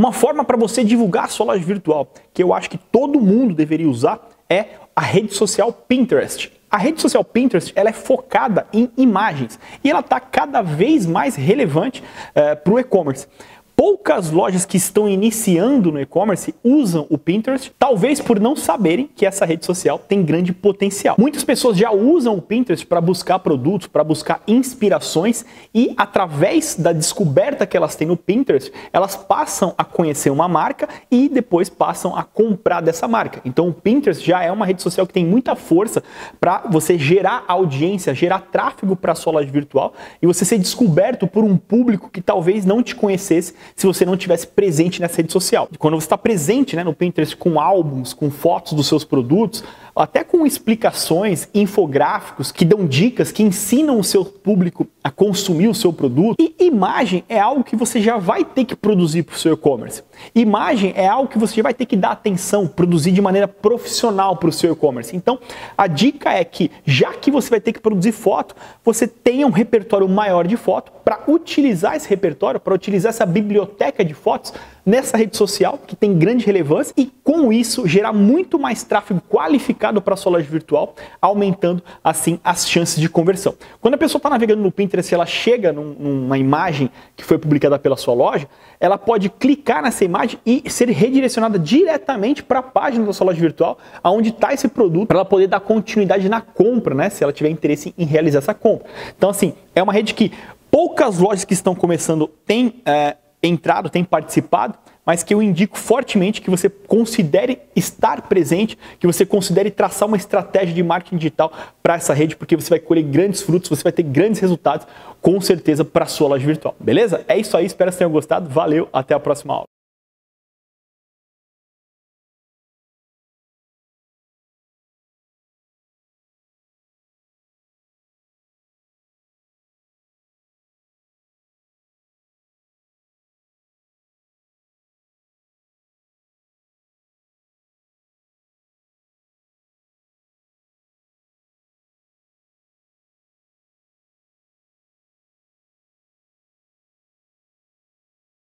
Uma forma para você divulgar a sua loja virtual, que eu acho que todo mundo deveria usar, é a rede social Pinterest. A rede social Pinterest ela é focada em imagens e ela está cada vez mais relevante para o e-commerce. Poucas lojas que estão iniciando no e-commerce usam o Pinterest, talvez por não saberem que essa rede social tem grande potencial. Muitas pessoas já usam o Pinterest para buscar produtos, para buscar inspirações e através da descoberta que elas têm no Pinterest, elas passam a conhecer uma marca e depois passam a comprar dessa marca. Então o Pinterest já é uma rede social que tem muita força para você gerar audiência, gerar tráfego para a sua loja virtual e você ser descoberto por um público que talvez não te conhecesse se você não estivesse presente nessa rede social. Quando você está presente no Pinterest com álbuns, com fotos dos seus produtos, até com explicações, infográficos que dão dicas, que ensinam o seu público a consumir o seu produto. E imagem é algo que você já vai ter que produzir para o seu e-commerce. Imagem é algo que você vai ter que dar atenção, produzir de maneira profissional para o seu e-commerce. Então, a dica é que, já que você vai ter que produzir foto, você tenha um repertório maior de foto para utilizar esse repertório, para utilizar essa biblioteca de fotos nessa rede social, que tem grande relevância, e com isso gerar muito mais tráfego qualificado para a sua loja virtual, aumentando assim as chances de conversão. Quando a pessoa está navegando no Pinterest, ela chega numa imagem que foi publicada pela sua loja, ela pode clicar nessa imagem e ser redirecionada diretamente para a página da sua loja virtual, onde está esse produto, para ela poder dar continuidade na compra, né? Se ela tiver interesse em realizar essa compra. Então assim, é uma rede que poucas lojas que estão começando têm entrado, têm participado, mas que eu indico fortemente que você considere estar presente, que você considere traçar uma estratégia de marketing digital para essa rede, porque você vai colher grandes frutos, você vai ter grandes resultados, com certeza, para a sua loja virtual. Beleza? É isso aí, espero que vocês tenham gostado. Valeu, até a próxima aula.